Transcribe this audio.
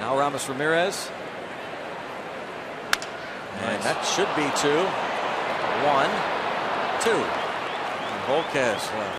Now Aramis Ramirez. Nice. And that should be 2. 1, 2. And Volquez left.